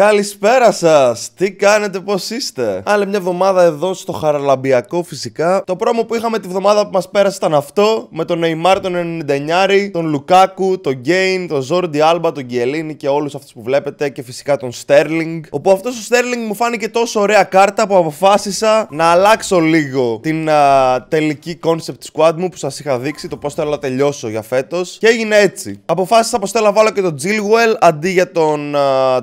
Καλησπέρα σας! Τι κάνετε, πώς είστε? Άλλη μια εβδομάδα εδώ στο Χαραλαμπιακό φυσικά. Το πρόμο που είχαμε τη βδομάδα που μας πέρασε ήταν αυτό, με τον Νεϊμάρ, τον 99, τον Λουκάκου, τον Γκέιν, τον Ζορντι Άλμπα, τον Γκυελίνη και όλους αυτούς που βλέπετε και φυσικά τον Στέρλινγκ. Όπου αυτός ο Στέρλινγκ μου φάνηκε τόσο ωραία κάρτα που αποφάσισα να αλλάξω λίγο την τελική concept squad μου που σας είχα δείξει, το πώς θέλω να τελειώσω για φέτος. Και έγινε έτσι. Αποφάσισα πως θέλω να βάλω και τον Τζίλγουελ αντί για τον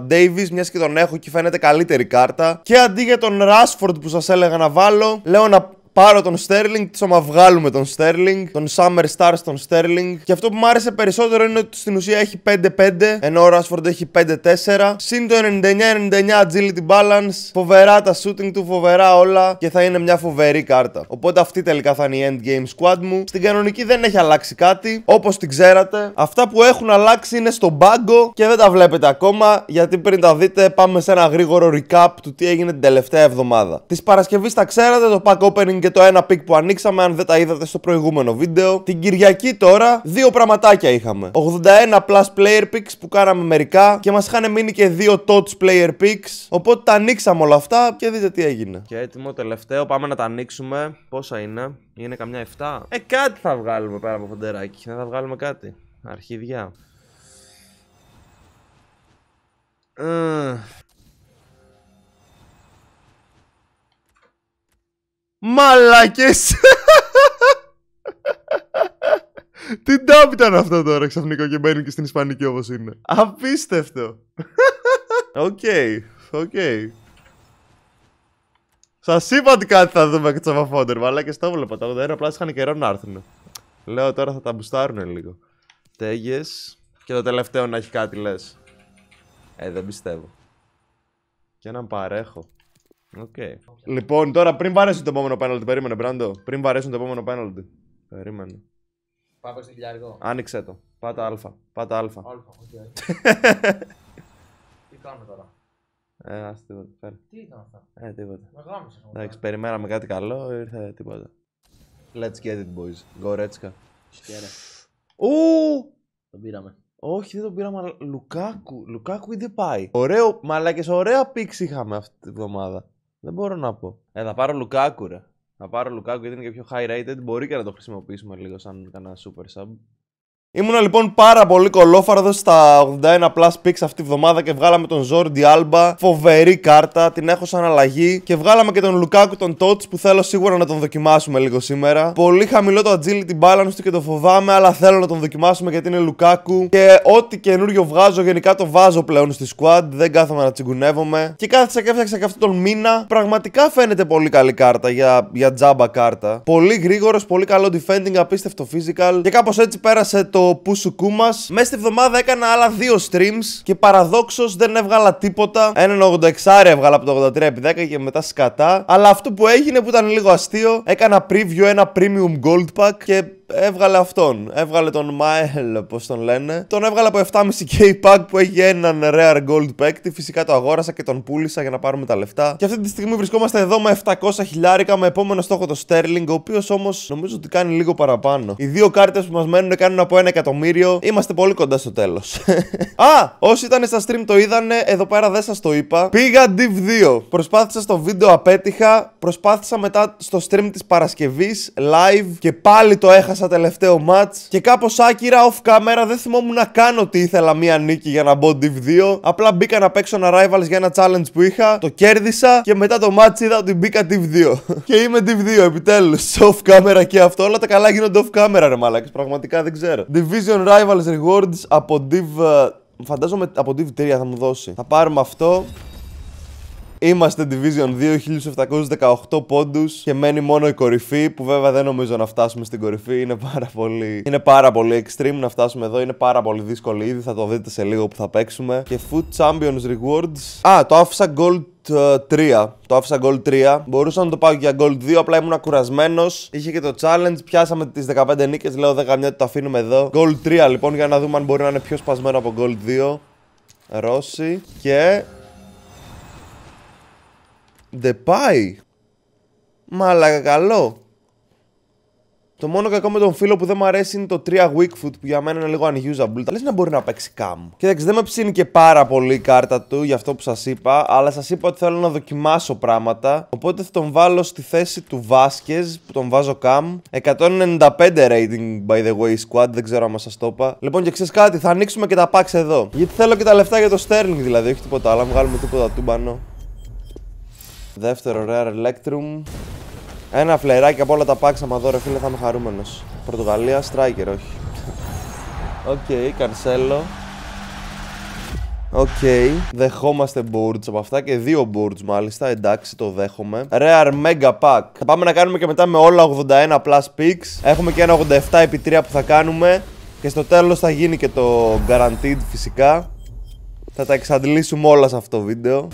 Davis, μια και τον έχω και φαίνεται καλύτερη κάρτα. Και αντί για τον Ράσφορντ που σας έλεγα να βάλω, λέω να πάρω τον Στέρλινγκ, της άμα βγάλουμε τον Στέρλινγκ, τον Summer Stars τον Στέρλινγκ. Και αυτό που μου άρεσε περισσότερο είναι ότι στην ουσία έχει 5-5, ενώ ο Rashford έχει 5-4. Συν το 99-99 agility balance, φοβερά τα shooting του, φοβερά όλα και θα είναι μια φοβερή κάρτα. Οπότε αυτή τελικά θα είναι η endgame squad μου. Στην κανονική δεν έχει αλλάξει κάτι, όπως την ξέρατε. Αυτά που έχουν αλλάξει είναι στον πάγκο και δεν τα βλέπετε ακόμα, γιατί πριν τα δείτε πάμε σε ένα γρήγορο recap του τι έγινε την τελευταία εβδομάδα. Της Παρασκευής τα ξέρατε, το pack opening και το ένα pick που ανοίξαμε, αν δεν τα είδατε στο προηγούμενο βίντεο. Την Κυριακή τώρα, δύο πραγματάκια είχαμε. 81 plus player picks που κάναμε μερικά και μας είχαν μείνει και δύο touch player picks. Οπότε τα ανοίξαμε όλα αυτά και δείτε τι έγινε. Και έτοιμο τελευταίο, πάμε να τα ανοίξουμε. Πόσα είναι, είναι καμιά 7. Κάτι θα βγάλουμε πέρα από φοντεράκι. Θα βγάλουμε κάτι. Αρχιδιά. Μαλάκες! Τι ντάμπ ήταν αυτό τώρα ξαφνικά και μπαίνει και στην Ισπανική όπως είναι. Απίστευτο! Οκ. Σας είπα ότι κάτι θα δούμε και τσαβαφόντερ, μαλάκες, το βλέπα. Τα 81 απλά είχαν καιρό να έρθουν. Λέω τώρα θα τα μπουστάρουνε λίγο. Τέγες. Και το τελευταίο να έχει κάτι λες. Δεν πιστεύω. Και έναν παρέχω. Okay. Λοιπόν, τώρα πριν βαρέσουν το επόμενο πέναλτι, περίμενε Μπράντο. Πριν βαρέσουν το επόμενο πέναλτι, περίμενε. Πάμε στο χιλιάρικο. Άνοιξε το. Πάτα αλφα. Πάτα αλφα. Τι κάνουμε τώρα. Ας τίποτα. Φέρε. Τι ήταν αυτά. Τίποτα. Εντάξει, περιμέναμε κάτι καλό, ήρθε τίποτα. Let's get it boys. Góretzka. Σκέρε. Τον πήραμε. Όχι, δεν τον πήραμε, αλλά Λουκάκου. Λουκάκου ή Depay. Ωραίο, μαλάκες, ωραία πίξη είχαμε αυτή τη βδομάδα. Δεν μπορώ να πω. Θα πάρω Λουκάκου, ρε. Θα πάρω Λουκάκου γιατί είναι και πιο high rated. Μπορεί και να το χρησιμοποιήσουμε λίγο σαν κανένα super sub. Ήμουνα λοιπόν πάρα πολύ κολόφαρδος στα 81 plus picks αυτή τη βδομάδα και βγάλαμε τον Jordi Alba. Φοβερή κάρτα, την έχω σαν αλλαγή. Και βγάλαμε και τον Λουκάκου τον Tots που θέλω σίγουρα να τον δοκιμάσουμε λίγο σήμερα. Πολύ χαμηλό το agility balance του και το φοβάμαι, αλλά θέλω να τον δοκιμάσουμε γιατί είναι Λουκάκου. Και ό,τι καινούριο βγάζω, γενικά το βάζω πλέον στη squad. Δεν κάθομαι να τσιγκουνεύομαι. Και κάθισα και έφτιαξα και αυτόν τον μήνα. Πραγματικά φαίνεται πολύ καλή κάρτα για τζάμπα κάρτα. Πολύ γρήγορο, πολύ καλό defending, απίστευτο physical. Και κάπως έτσι πέρασε το πουσουκού μας. Μέσα στη βδομάδα έκανα άλλα δύο streams και παραδόξως δεν έβγαλα τίποτα. Έναν 86 έβγαλα από το 83x10 και μετά σκατά. Αλλά αυτό που έγινε που ήταν λίγο αστείο, έκανα preview, ένα premium gold pack και έβγαλε αυτόν. Έβγαλε τον Mael, όπως τον λένε. Τον έβγαλε από 7,5k pack που έχει έναν rare gold παίκτη. Φυσικά το αγόρασα και τον πούλησα για να πάρουμε τα λεφτά. Και αυτή τη στιγμή βρισκόμαστε εδώ με 700 χιλιάρικα, με επόμενο στόχο το Sterling, ο οποίος όμως νομίζω ότι κάνει λίγο παραπάνω. Οι δύο κάρτες που μας μένουν κάνουν από 1 εκατομμύριο. Είμαστε πολύ κοντά στο τέλος. Όσοι ήταν στα stream το είδανε, εδώ πέρα δεν σας το είπα. Πήγα Div 2. Προσπάθησα στο βίντεο, απέτυχα. Προσπάθησα μετά στο stream της Παρασκευής, live, και πάλι το έχασα. Στα τελευταίο match και κάπως άκυρα off camera δεν θυμόμουν να κάνω ότι ήθελα μία νίκη για να μπω Div 2. Απλά μπήκα να παίξω ένα Rivals για ένα challenge που είχα, το κέρδισα και μετά το match είδα ότι μπήκα Div 2. Και είμαι Div 2 επιτέλους, off camera και αυτό. Όλα τα καλά γίνονται off camera, ρε μαλάκες, πραγματικά δεν ξέρω. Division Rivals Rewards από Div... φαντάζομαι από Div 3 θα μου δώσει. Θα πάρουμε αυτό. Είμαστε Division 2, 1718 πόντους και μένει μόνο η κορυφή, που βέβαια δεν νομίζω να φτάσουμε στην κορυφή, είναι πάρα πολύ extreme να φτάσουμε εδώ, είναι πάρα πολύ δύσκολη ήδη, θα το δείτε σε λίγο που θα παίξουμε. Και Food Champions Rewards, το άφησα Gold 3. Το άφησα Gold 3. Μπορούσα να το πάω για Gold 2, απλά ήμουν κουρασμένος. Είχε και το challenge, πιάσαμε τις 15 νίκες, λέω 10 ότι το αφήνουμε εδώ. Gold 3 λοιπόν, για να δούμε αν μπορεί να είναι πιο σπασμένο από Gold 2. Ρώσοι και... Depay. Μαλακα καλό. Το μόνο κακό με τον φίλο που δεν μου αρέσει είναι το 3 weak foot που για μένα είναι λίγο unusable. Τα λες να μπορεί να παίξει cam. Κοίταξε, δεν με ψήνει και πάρα πολύ η κάρτα του για αυτό που σας είπα, αλλά σας είπα ότι θέλω να δοκιμάσω πράγματα. Οπότε θα τον βάλω στη θέση του Vasquez που τον βάζω cam. 195 rating by the way squad, δεν ξέρω αν σας το είπα. Λοιπόν, και ξέρεις κάτι, θα ανοίξουμε και τα packs εδώ. Γιατί θέλω και τα λεφτά για το Στέρλινγκ δηλαδή, όχι τίποτα άλλο. Βγάλουμε τίποτα τούμπανο. Δεύτερο rare electrum. Ένα φλεράκι από όλα τα packs άμα δω, ρε φίλε, θα είμαι χαρούμενος. Πορτογαλία, striker, όχι. Οκ, Κανσέλο. Οκ, δεχόμαστε boards από αυτά και δύο boards μάλιστα, εντάξει, το δέχομαι. Rare Mega Pack. Θα πάμε να κάνουμε και μετά με όλα 81 plus picks. Έχουμε και ένα 87x3 που θα κάνουμε. Και στο τέλος θα γίνει και το guaranteed φυσικά. Θα τα εξαντλήσουμε όλα σε αυτό το βίντεο.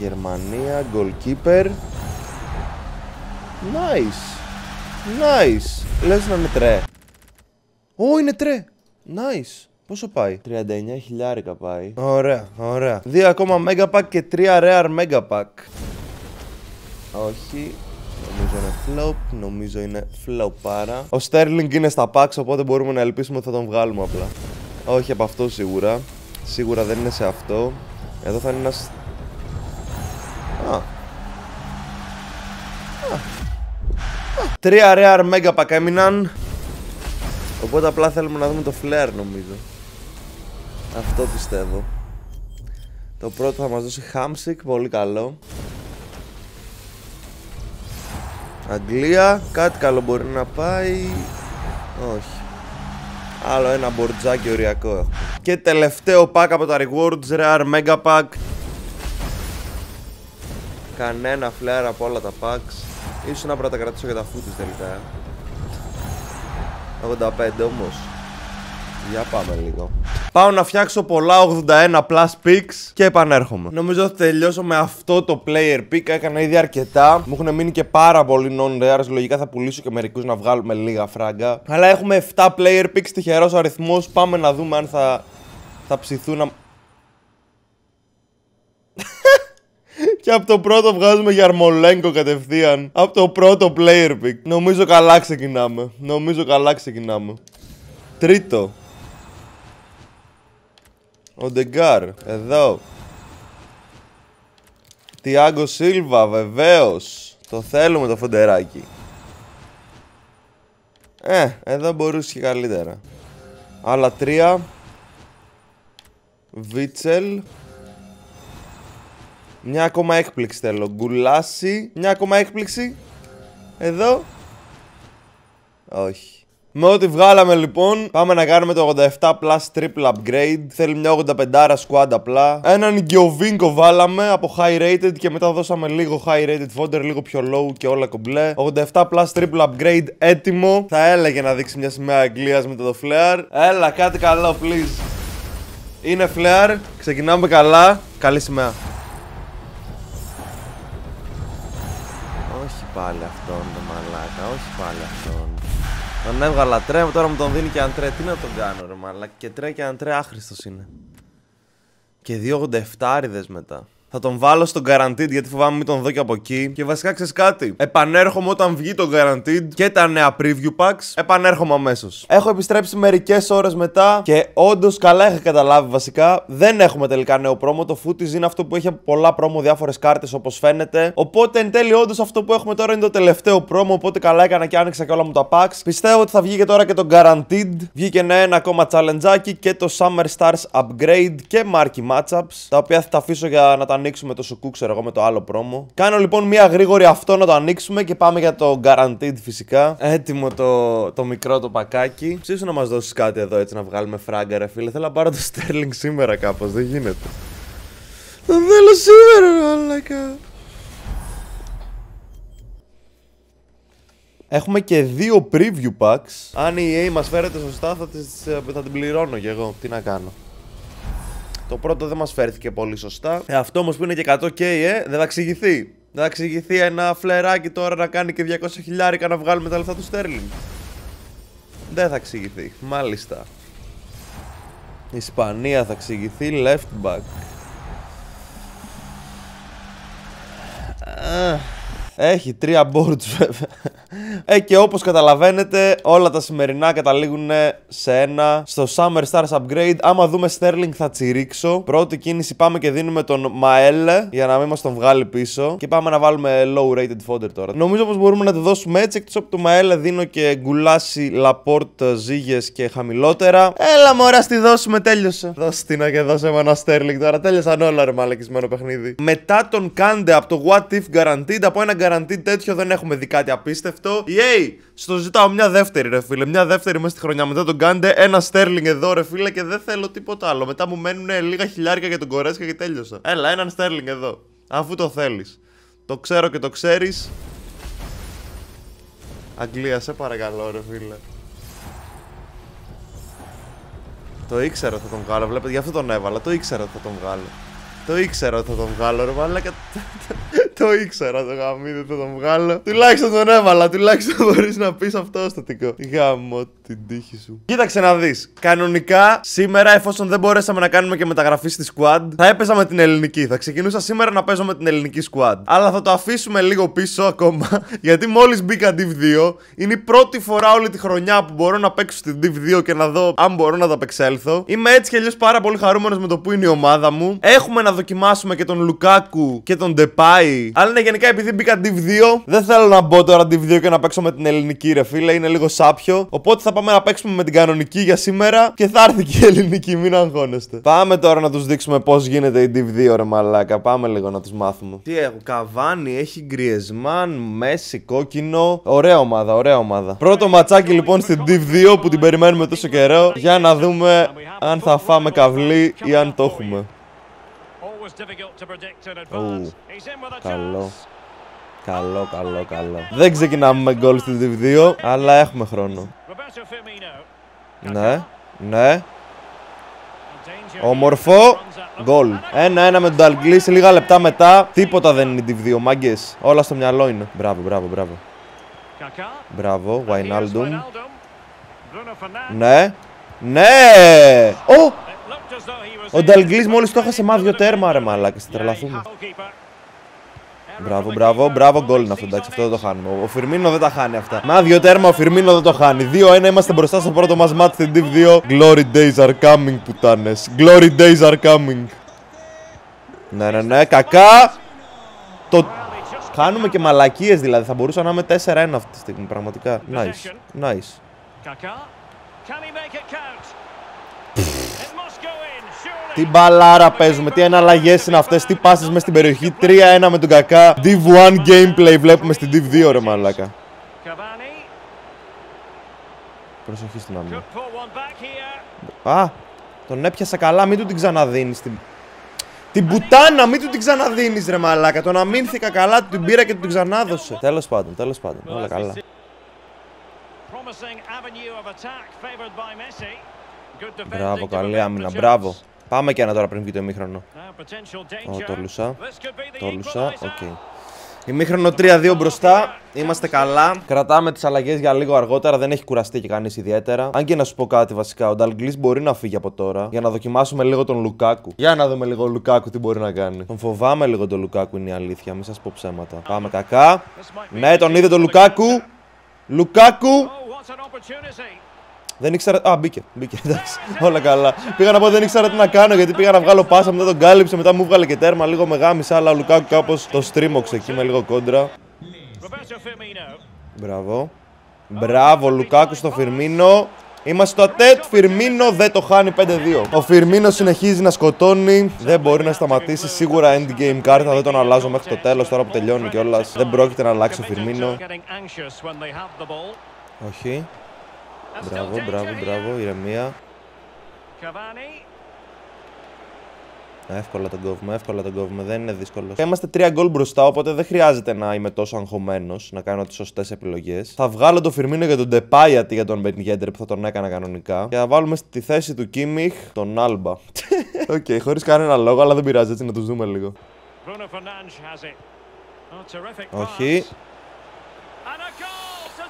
Γερμανία, goalkeeper. Nice. Nice. Λες να είναι τρε. Ω, είναι τρε. Nice. Πόσο πάει? 39.000 πάει. Ωραία, ωραία. Δύο ακόμα mega pack και τρία rare mega pack. Όχι. Νομίζω είναι flop. Νομίζω είναι flop άρα. Ο Sterling είναι στα packs, οπότε μπορούμε να ελπίσουμε ότι θα τον βγάλουμε απλά. Όχι από αυτό σίγουρα. Σίγουρα δεν είναι σε αυτό. Εδώ θα είναι ένας... Τρία rare mega pack έμειναν. Οπότε απλά θέλουμε να δούμε το flare νομίζω. Αυτό πιστεύω. Το πρώτο θα μας δώσει Hamsik, πολύ καλό. Αγγλία, κάτι καλό μπορεί να πάει. Όχι. Άλλο ένα μπορτζάκι οριακό. Και τελευταίο pack από τα rewards, rare mega pack. Κανένα flare από όλα τα packs. Ίσως να πρέπει να τα κρατήσω για τα φούτες τελικά. 85 όμως. Για πάμε λίγο. Πάω να φτιάξω πολλά 81 plus picks και επανέρχομαι. Νομίζω θα τελειώσω με αυτό το player pick. Έκανα ήδη αρκετά. Μου έχουν μείνει και πάρα πολλοί non-rares. Λογικά θα πουλήσω και μερικούς να βγάλουμε λίγα φράγκα. Αλλά έχουμε 7 player picks. Τυχερός αριθμός. Πάμε να δούμε αν θα ψηθούν. Και από το πρώτο βγάζουμε Yarmolenko κατευθείαν. Από το πρώτο player pick. Νομίζω καλά ξεκινάμε. Τρίτο. Ο Ντεγκάρ. Εδώ. Tiago Silva, βεβαίως. Το θέλουμε το φοντεράκι. Εδώ μπορούσε και καλύτερα. Άλλα τρία. Vitcel. Μια ακόμα έκπληξη θέλω. Gulasi. Μια ακόμα έκπληξη. Εδώ. Όχι. Με ό,τι βγάλαμε λοιπόν, πάμε να κάνουμε το 87 plus triple upgrade. Θέλει μια 85 squad απλά. Έναν Γκιοβίνκο βάλαμε από high rated και μετά δώσαμε λίγο high rated fodder, λίγο πιο low και όλα κομπλέ. 87 plus triple upgrade έτοιμο. Θα έλεγε να δείξει μια σημαία Αγγλίας μετά το flare. Έλα, κάτι καλό, please. Είναι flare. Ξεκινάμε καλά. Καλή σημαία. Όχι πάλι αυτόν τον μαλάκα, όχι πάλι αυτόν. Τον έβγαλα τρέ, τώρα μου τον δίνει και André. Τι να τον κάνω ρε μαλάκα, και τρέ και André άχρηστος είναι. Και 2,87 άριδες μετά. Θα τον βάλω στο guaranteed γιατί φοβάμαι μην τον δω και από εκεί. Και βασικά ξέρεις κάτι, επανέρχομαι όταν βγει το guaranteed και τα νέα preview packs. Επανέρχομαι αμέσως. Έχω επιστρέψει μερικές ώρες μετά και όντως καλά είχα καταλάβει βασικά. Δεν έχουμε τελικά νέο πρόμο. Το footage είναι αυτό που έχει από πολλά πρόμο, διάφορες κάρτες όπως φαίνεται. Οπότε εν τέλει όντως αυτό που έχουμε τώρα είναι το τελευταίο πρόμο. Οπότε καλά έκανα και άνοιξα και όλα μου τα packs. Πιστεύω ότι θα βγει και τώρα και το guaranteed. Βγήκε ένα ακόμα challengeάκι και το Summer Stars upgrade και marquee matchups. Τα οποία θα τα αφήσω για να τα ανοίξουμε το σουκού, ξέρω εγώ, με το άλλο πρόμο. Κάνω λοιπόν μια γρήγορη αυτό να το ανοίξουμε και πάμε για το guaranteed φυσικά. Έτοιμο το μικρό το πακάκι. Ψήσου να μας δώσεις κάτι εδώ έτσι να βγάλουμε φράγκα ρε φίλε. Θέλω να πάρω το Sterling σήμερα κάπως, δεν γίνεται. Το θέλω σήμερα μαλάκα. Έχουμε και δύο preview packs. Αν η EA μας φέρεται σωστά θα την πληρώνω και εγώ. Τι να κάνω. Το πρώτο δεν μας φέρθηκε πολύ σωστά. Αυτό όμως που είναι και 100k, δεν θα εξηγηθεί. Δεν θα εξηγηθεί ένα φλεράκι τώρα να κάνει και 200.000 να βγάλουμε τα λεφτά του Sterling. Δεν θα εξηγηθεί, μάλιστα. Ισπανία θα εξηγηθεί, left back. Έχει 3 boards βέβαια. Και όπως καταλαβαίνετε, όλα τα σημερινά καταλήγουν σε ένα. Στο Summer Stars Upgrade. Άμα δούμε Στέρλινγκ θα τσιρίξω. Πρώτη κίνηση πάμε και δίνουμε τον Mael, για να μην μας τον βγάλει πίσω. Και πάμε να βάλουμε low rated fodder τώρα. Νομίζω πως μπορούμε να το δώσουμε έτσι. Εκτός από το Mael δίνω και Gulasi, Λαπόρτ, Ζήγες και χαμηλότερα. Έλα μωρά, στη δώσουμε, τέλειωσε. Δώσε την και δώσε με ένα Στέρλινγκ τώρα. Τέλειωσαν όλα ρε μαλακισμένο παιχνίδι. Μετά τον κάντε από το What If Guaranteed. Από ένα guaranteed τέτοιο δεν έχουμε δει κάτι απίστευτο. Yay! Στο ζητάω μια δεύτερη ρε φίλε. Μια δεύτερη μέσα στη χρονιά. Μετά τον κάντε ένα Στέρλινγκ εδώ ρε φίλε και δεν θέλω τίποτα άλλο. Μετά μου μένουν λίγα χιλιάρικα για τον Góretzka και τέλειωσα. Έλα, έναν Στέρλινγκ εδώ. Αφού το θέλεις. Το ξέρω και το ξέρεις. Αγγλία, σε παρακαλώ ρε φίλε. Το ήξερα ότι θα τον βγάλω, βλέπετε, γι' αυτό τον έβαλα. Το ήξερα ότι θα τον βγάλω. Το ήξερα ότι θα τον βγάλω, ρε μαλάκα. Το ήξερα το γαμίδι, θα τον βγάλω. Τουλάχιστον τον έβαλα, τουλάχιστον μπορείς να πεις αυτό στατικό. Γαμώ την τύχη σου. Κοίταξε να δεις. Κανονικά σήμερα, εφόσον δεν μπορέσαμε να κάνουμε και μεταγραφή στη squad, θα έπαιζα με την ελληνική. Θα ξεκινούσα σήμερα να παίζω με την ελληνική squad. Αλλά θα το αφήσουμε λίγο πίσω ακόμα, γιατί μόλις μπήκα Div 2. Είναι η πρώτη φορά όλη τη χρονιά που μπορώ να παίξω στην Div 2 και να δω αν μπορώ να τα απεξέλθω. Είμαι έτσι κι αλλιώς πάρα πολύ χαρούμενος με το που είναι η ομάδα μου. Έχουμε να δοκιμάσουμε και τον Λουκάκου και τον Depay. Αλλά ναι, γενικά επειδή μπήκα Div 2, δεν θέλω να μπω τώρα Div 2 και να παίξω με την ελληνική ρε φίλε, είναι λίγο σάπιο. Οπότε θα πάμε να παίξουμε με την κανονική για σήμερα και θα έρθει και η ελληνική, μην αγχώνεστε. Πάμε τώρα να τους δείξουμε πώς γίνεται η Div 2 ρε μαλάκα, πάμε λίγο να τους μάθουμε. Τι έχω, Cavani, έχει Γκριεσμάν, Μέση, κόκκινο, ωραία ομάδα, ωραία ομάδα. Πρώτο ματσάκι λοιπόν στην Div 2 που την περιμένουμε τόσο καιρό, για να δούμε αν θα φάμε καυλή ή αν το έχουμε. Καλό. Καλό, καλό, καλό. Δεν ξεκινάμε με γκολ στην Div 2, αλλά έχουμε χρόνο. Ναι, ναι. Όμορφο. Γκολ. 1-1 με τον Dalglish. Λίγα λεπτά μετά. Τίποτα δεν είναι η Div 2, μάγκες. Όλα στο μυαλό είναι. Μπράβο, μπράβο, μπράβο. Μπράβο, Vainalddum. Ναι. Ναι! Ω! Ο Dalglish μόλις το έχασε μάδιο τέρμα ρε μαλάκα, σε τρελαθούμε. Μπράβο, μπράβο, μπράβο, γκολ είναι αυτό, εντάξει, αυτό δεν το χάνουμε. Ο Firmino δεν τα χάνει αυτά. Μάδιο τέρμα, ο Firmino δεν το χάνει. 2-1, είμαστε μπροστά στο πρώτο μας match στην Div 2. Glory days are coming, πουτάνες. Glory days are coming. Ναι, ναι, ναι, κακά. Το... Χάνουμε και μαλακίες δηλαδή, θα μπορούσα να είμαι 4-1 αυτή τη στιγμή, πραγματικά. Nice, nice. Τι μπαλάρα παίζουμε, τι εναλλαγές είναι αυτές, τι πάσες μες στην περιοχή. 3-1 με τον κακά. Div 1 gameplay βλέπουμε στην Div 2 ρε μαλάκα. Προσοχή στην άμυνα. Α, τον έπιασα καλά, μην του την ξαναδίνεις. Την πουτάνα, μην του την ξαναδίνεις ρε μαλάκα. Τον αμήνθηκα καλά, του την πήρα και του την ξανάδωσε. Τέλος πάντων, όλα καλά. Μπράβο, καλή άμυνα, μπράβο. Πάμε και ένα τώρα πριν βγει το ημίχρονο. Τόλουσα. Τόλουσα. Οκ. Ημίχρονο 3-2 μπροστά. Είμαστε καλά. Κρατάμε τις αλλαγές για λίγο αργότερα. Δεν έχει κουραστεί και κανείς ιδιαίτερα. Αν και να σου πω κάτι βασικά. Ο Dalglish μπορεί να φύγει από τώρα. Για να δοκιμάσουμε λίγο τον Λουκάκου. Για να δούμε λίγο ο Λουκάκου τι μπορεί να κάνει. Τον φοβάμαι λίγο τον Λουκάκου είναι η αλήθεια. Μην σας πω ψέματα. Πάμε κακά. Ναι, τον είδε τον Λουκάκου. Λουκάκου. Δεν ήξερα. Α, μπήκε. Μπήκε, εντάξει. Όλα καλά. Πήγα να πω δεν ήξερα τι να κάνω γιατί πήγα να βγάλω πάσα, μετά τον κάλυψε, μετά μου βγάλε και τέρμα. Λίγο με γάμισα, αλλά ο Λουκάκου κάπως το στρίμωξε εκεί με λίγο κόντρα. Μπράβο. Μπράβο, Λουκάκου στο Firmino. Είμαστε στο ατέτ. Firmino δεν το χάνει 5-2. Ο Firmino συνεχίζει να σκοτώνει. Δεν μπορεί να σταματήσει. Σίγουρα endgame κάρτα. Δεν τον αλλάζω μέχρι το τέλος τώρα που τελειώνει κιόλας. Δεν πρόκειται να αλλάξει ο Firmino. Όχι. Μπράβο, μπράβο, μπράβο, ηρεμία. Εύκολα τον κόβουμε, εύκολα τον κόβουμε, δεν είναι δύσκολο. Είμαστε 3 γκολ μπροστά, οπότε δεν χρειάζεται να είμαι τόσο αγχωμένος, να κάνω τις σωστές επιλογές. Θα βγάλω τον Firmino για τον Depay, γιατί για τον Beninghender που θα τον έκανα κανονικά. Και θα βάλουμε στη θέση του Kimmich τον Alba. Οκ, χωρίς κανένα λόγο, αλλά δεν πειράζει, έτσι να τους δούμε λίγο. Όχι.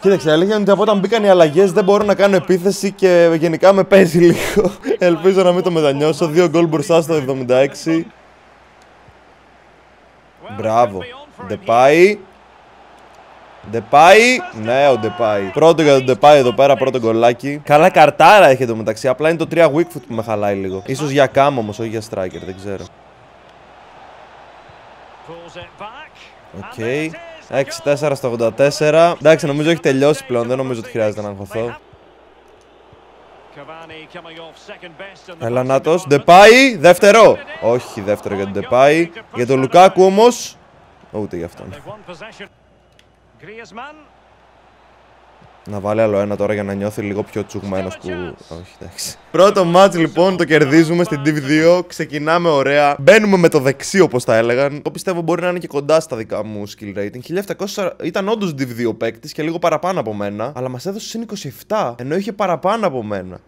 Κοίταξε, έλεγα ότι από όταν μπήκαν οι αλλαγές δεν μπορώ να κάνω επίθεση και γενικά με παίζει λίγο. Ελπίζω να μην το μετανιώσω. 2 γκολ μπροστά στο 76. Μπράβο. Depay. Depay. Ναι, ο Depay. Πρώτο για τον Depay εδώ πέρα, πρώτο γκολάκι. Καλά καρτάρα έχει εδώ μεταξύ. Απλά είναι το 3 weak foot που με χαλάει λίγο. Ίσως για κάμ όμως, όχι για striker, δεν ξέρω. Οκ. 6-4 στα 84. Εντάξει, νομίζω έχει τελειώσει πλέον. Δεν νομίζω ότι χρειάζεται να αγχωθώ. Έλα νάτος, Depay, δεύτερο. Όχι δεύτερο για τον Depay. Για τον Λουκάκου όμως, ούτε για αυτόν. Να βάλει άλλο ένα τώρα για να νιώθει λίγο πιο τσουγμένος που... Όχι, εντάξει. Πρώτο μάτς λοιπόν το κερδίζουμε στην TV2. Ξεκινάμε ωραία. Μπαίνουμε με το δεξί όπως τα έλεγαν. Το πιστεύω μπορεί να είναι και κοντά στα δικά μου skill rating. 1700 ήταν όντως TV2 παίκτης και λίγο παραπάνω από μένα. Αλλά μας έδωσε συν 27 ενώ είχε παραπάνω από μένα.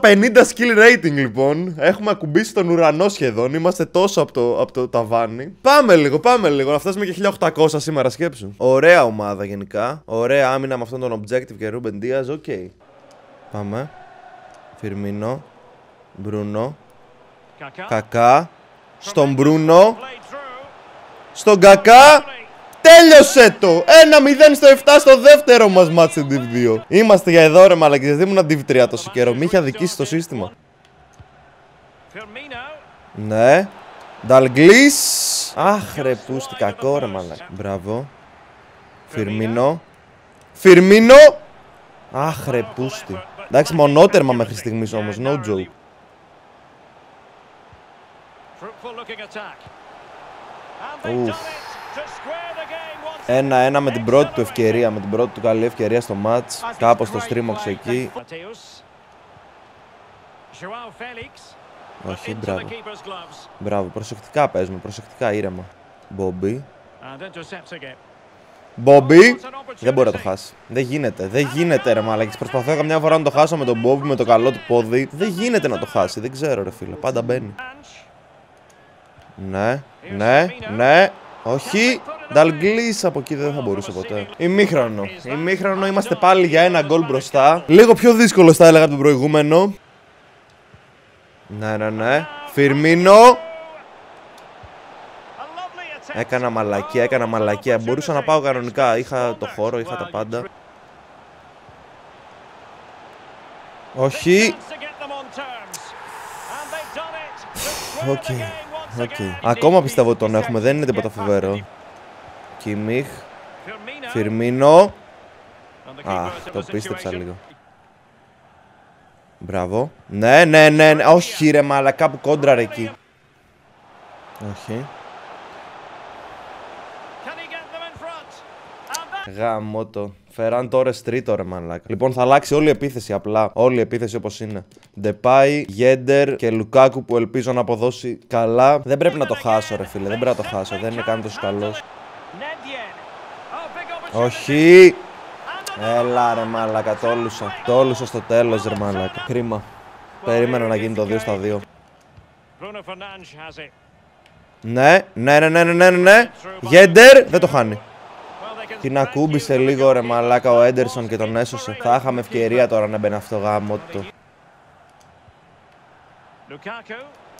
1750 skill rating λοιπόν. Έχουμε ακουμπήσει τον ουρανό σχεδόν. Είμαστε τόσο από το ταβάνι. Πάμε λίγο. Να φτάσουμε και 1800 σήμερα σκέψου. Ωραία ομάδα γενικά. Ωραία άμυνα με αυτόν τον objective και Ruben Diaz, οκ. Πάμε. Firmino. Μπρούνο. Κακά. Στον Μπρούνο. Στον Κακά. Τέλειωσε το! 1-0 στο 7 στο δεύτερο μας match στην Div 2. Είμαστε για εδώ ρε μαλακές, δεν ήμουν Div 3 τόσο καιρό. Μη είχε αδικήσει το σύστημα. Ναι. Dalglish. Αχ ρε πούστη, κακό ρε μαλακ. Μπράβο. Firmino. Firmino! Αχ ρε πούστη. Εντάξει, μονότερμα μέχρι στιγμής όμως, no joke. Ουφ. 1-1 με την πρώτη του ευκαιρία, με την πρώτη του καλή ευκαιρία στο μάτς. Κάπως το στρίμωξε εκεί. Όχι, μπράβο. Μπράβο, προσεκτικά παίζουμε, προσεκτικά, ήρεμα. Μπόμπι. Μπόμπι, δεν μπορεί να το χάσει. Δεν γίνεται ρε μαλακής. Προσπαθώ καμιά φορά να το χάσω με τον Μπόμπι, με το καλό του πόδι. Δεν γίνεται να το χάσει, δεν ξέρω ρε φίλε. Πάντα μπαίνει. Ναι. Όχι, Dalglish από εκεί δεν θα μπορούσε ποτέ. Ημίχρονο, είμαστε πάλι για ένα γκολ μπροστά. Λίγο πιο δύσκολο θα έλεγα από τον προηγούμενο. Ναι. Firmino. Έκανα μαλακία. Μπορούσα να πάω κανονικά. Είχα το χώρο, είχα τα πάντα. Όχι. Οκ. Ακόμα πιστεύω ότι τον έχουμε. Δεν είναι τίποτα φοβερό. Kimmich. Firmino. Αχ, το πίστεψα λίγο. Μπράβο. Ναι. Όχι ρε μαλακά που κόντραρε εκεί. Όχι. Γάμο το. Φεράν τώρα τρίτο ρε μαλάκα. Λοιπόν, θα αλλάξει όλη η επίθεση απλά. Όλη η επίθεση όπως είναι. Depay, Γέντερ και Λουκάκου που ελπίζω να αποδώσει καλά. Δεν πρέπει να το χάσω, ρε φίλε. Δεν πρέπει να το χάσω. Δεν είναι καν τόσο καλός. Όχι. Έλα ρε μαλάκα. Τόλουσα στο τέλος ρε μαλάκα. Κρίμα. Περίμενα να γίνει το 2-2. Ναι. Γέντερ δεν το χάνει. Την ακούμπησε λίγο ρε μαλάκα ο Έντερσον και τον έσωσε. Θα είχαμε ευκαιρία τώρα να μπαίνει αυτό γάμο του.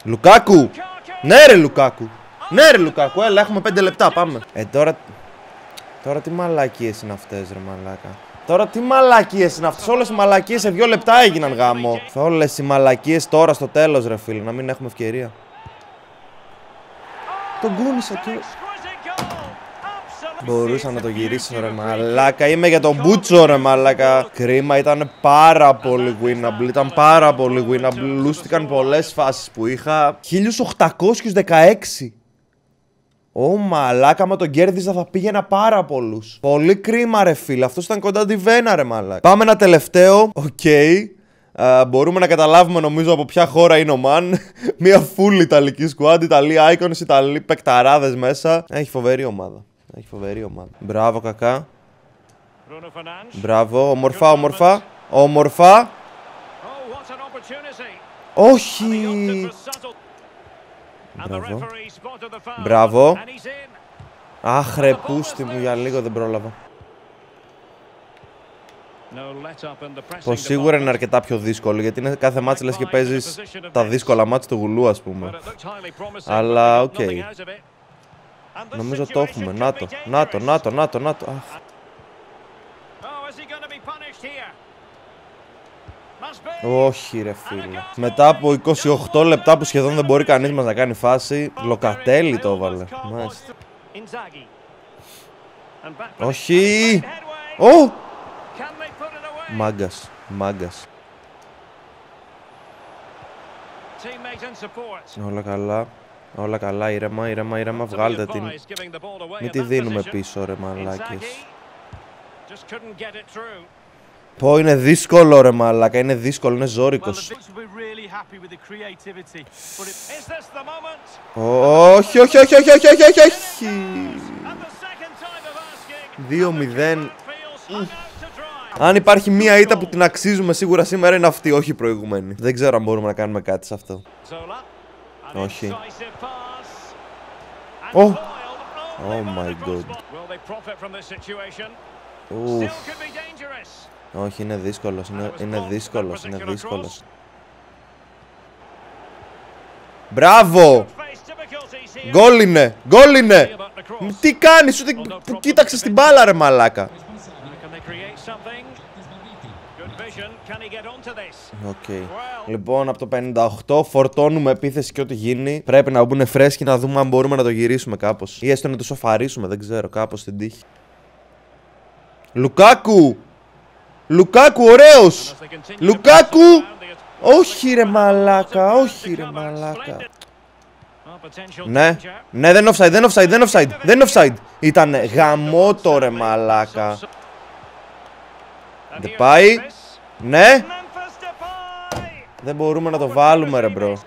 Λουκάκου! Ναι ρε Λουκάκου, έλα έχουμε 5 λεπτά, πάμε. Τώρα τι μαλακίες είναι αυτές ρε μαλάκα. Όλες οι μαλακίες σε 2 λεπτά έγιναν γάμο. Όλες οι μαλακίες τώρα στο τέλος ρε φίλε, να μην έχουμε ευκαιρία. Τον κούνησα και... Μπορούσα να το γυρίσω ρε μαλάκα. Είμαι για τον Μπούτσο ρε μαλάκα. Κρίμα, ήταν πάρα πολύ winnable. Λούστηκαν πολλές φάσεις που είχα. 1816. Ω μαλάκα, μα τον κέρδιζα θα πήγαινα πάρα πολλούς. Πολύ κρίμα ρε φίλε. Αυτός ήταν κοντά τη βένα ρε μαλάκα. Πάμε ένα τελευταίο. Οκ. Μπορούμε να καταλάβουμε νομίζω από ποια χώρα είναι ο Μαν. Μια full ιταλική squad. Ιταλοί icons, Ιταλοί παικταράδες μέσα. Έχει φοβερή ομάδα. Μπράβο Κακά. Μπράβο, όμορφα. Όχι. Μπράβο. Αχ ρε πούστη μου, για λίγο δεν πρόλαβα. Το σίγουρα είναι αρκετά πιο δύσκολο, γιατί είναι κάθε μάτς λες και παίζεις τα δύσκολα μάτς του γουλού ας πούμε. Αλλά οκ. Νομίζω το έχουμε. Να το. Όχι ρε φίλε. Μετά από 28 λεπτά που σχεδόν δεν μπορεί κανείς μας να κάνει φάση, Λοκατέλι το έβαλε. Μάλιστα. Όχι. Ω! Μάγκας, μάγκας. Όλα καλά. Όλα καλά, ήρεμα, ήρεμα, ήρεμα, βγάλτε την. Μην τη δίνουμε πίσω ρε μαλάκες. Πω, είναι δύσκολο ρε μαλάκα, είναι δύσκολο, είναι ζόρικος. Όχι, όχι, όχι, όχι, όχι, όχι, όχι. 2-0. Αν υπάρχει μία ήττα που την αξίζουμε σίγουρα σήμερα είναι αυτή, όχι η προηγουμένη. Δεν ξέρω αν μπορούμε να κάνουμε κάτι σε αυτό. Όχι. Oh, oh my god. Ουφ. Όχι, είναι δύσκολος, είναι δύσκολος, είναι δύσκολος. Μπράβο! Γκολ είναι, γκολ είναι! Τι κάνεις, ούτε που κοίταξες την μπάλα ρε μαλάκα. Okay. Λοιπόν, από το 58 φορτώνουμε επίθεση και ό,τι γίνει. Πρέπει να μπουν φρέσκοι να δούμε αν μπορούμε να το γυρίσουμε κάπως. Ή έστω να το σοφαρίσουμε, δεν ξέρω, κάπως στην τύχη. Λουκάκου! Λουκάκου, ωραίος! Λουκάκου! Όχι ρε μαλάκα, όχι ρε μαλάκα. Ναι, ναι, δεν offside, δεν offside, δεν offside, δεν offside. Ήταν γαμό το ρε μαλάκα. Depay. Ναι. Δεν μπορούμε να το βάλουμε ρε μπρο.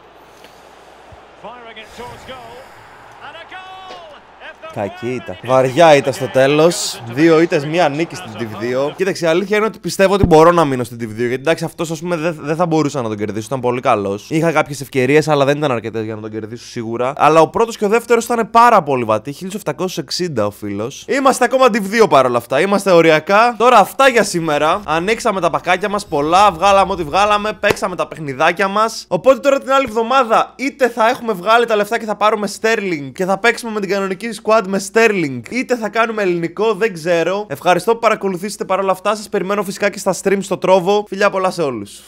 Κακή ήττα. Βαριά ήττα στο τέλος. 2 ήττες, 1 νίκη στην Div 2. Κοίταξε, η αλήθεια είναι ότι πιστεύω ότι μπορώ να μείνω στην Div 2. Γιατί εντάξει, αυτός ας πούμε δεν θα μπορούσα να τον κερδίσω. Ήταν πολύ καλός. Είχα κάποιες ευκαιρίες, αλλά δεν ήταν αρκετές για να τον κερδίσω σίγουρα. Αλλά ο πρώτος και ο δεύτερος ήταν πάρα πολύ βατοί. 1760 ο φίλος. Είμαστε ακόμα Div 2 παρόλα αυτά. Είμαστε οριακά. Τώρα αυτά για σήμερα. Ανοίξαμε τα πακάκια μας πολλά. Βγάλαμε ό,τι βγάλαμε. Παίξαμε τα παιχνιδάκια μας. Οπότε τώρα την άλλη εβδομάδα είτε θα έχουμε βγάλει τα λεφτά και θα πάρουμε Στέρλινγκ και θα παίξουμε με την κανονική squad. Με Sterling, είτε θα κάνουμε ελληνικό, δεν ξέρω. Ευχαριστώ που παρακολουθήσατε παρόλα αυτά. Σας περιμένω φυσικά και στα stream στο Τρόβο. Φιλιά πολλά σε όλους.